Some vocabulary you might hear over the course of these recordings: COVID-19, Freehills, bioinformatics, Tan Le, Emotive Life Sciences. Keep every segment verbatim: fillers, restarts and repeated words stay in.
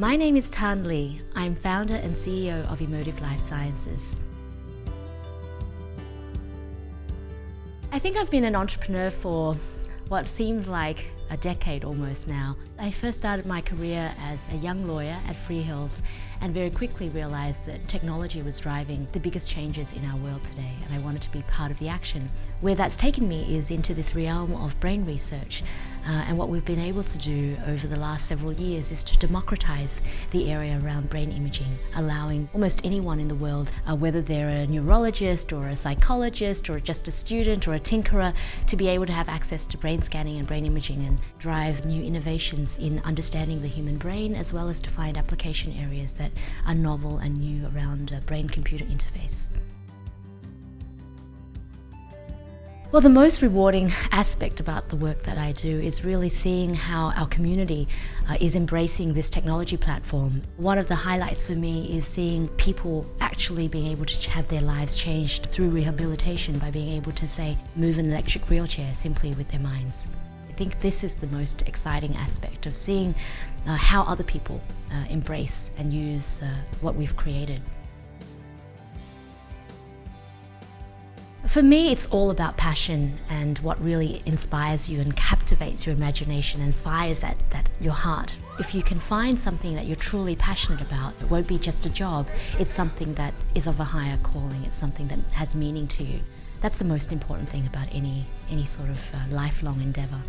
My name is Tan Le. I'm founder and C E O of Emotive Life Sciences. I think I've been an entrepreneur for what seems like a decade almost now. I first started my career as a young lawyer at Freehills and very quickly realised that technology was driving the biggest changes in our world today, and I wanted to be part of the action. Where that's taken me is into this realm of brain research, uh, and what we've been able to do over the last several years is to democratise the area around brain imaging, allowing almost anyone in the world, uh, whether they're a neurologist or a psychologist or just a student or a tinkerer, to be able to have access to brain scanning and brain imaging and drive new innovations in understanding the human brain, as well as to find application areas that are novel and new around a brain-computer interface. Well, the most rewarding aspect about the work that I do is really seeing how our community uh, is embracing this technology platform. One of the highlights for me is seeing people actually being able to have their lives changed through rehabilitation by being able to, say, move an electric wheelchair simply with their minds. I think this is the most exciting aspect of seeing uh, how other people uh, embrace and use uh, what we've created. For me, it's all about passion and what really inspires you and captivates your imagination and fires at that, your heart. If you can find something that you're truly passionate about, it won't be just a job, it's something that is of a higher calling, it's something that has meaning to you. That's the most important thing about any, any sort of uh, lifelong endeavour.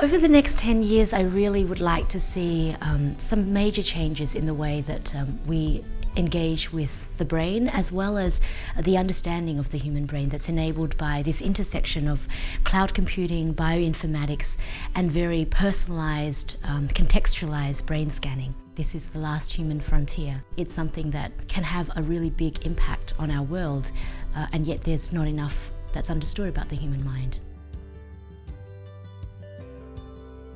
Over the next ten years, I really would like to see um, some major changes in the way that um, we engage with the brain, as well as the understanding of the human brain that's enabled by this intersection of cloud computing, bioinformatics, and very personalised, um, contextualised brain scanning. This is the last human frontier. It's something that can have a really big impact on our world, uh, and yet there's not enough that's understood about the human mind.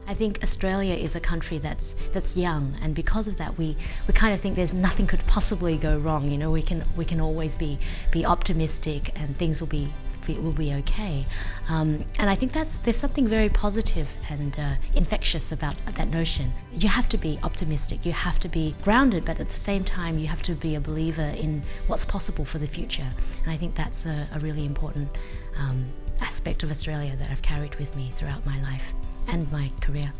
I think Australia is a country that's that's young, and because of that we, we kind of think there's nothing could possibly go wrong. You know, we can we can always be be optimistic and things will be will be okay. Um, and I think that's there's something very positive and uh, infectious about that notion. You have to be optimistic, you have to be grounded, but at the same time you have to be a believer in what's possible for the future. And I think that's a, a really important um, aspect of Australia that I've carried with me throughout my life and my career.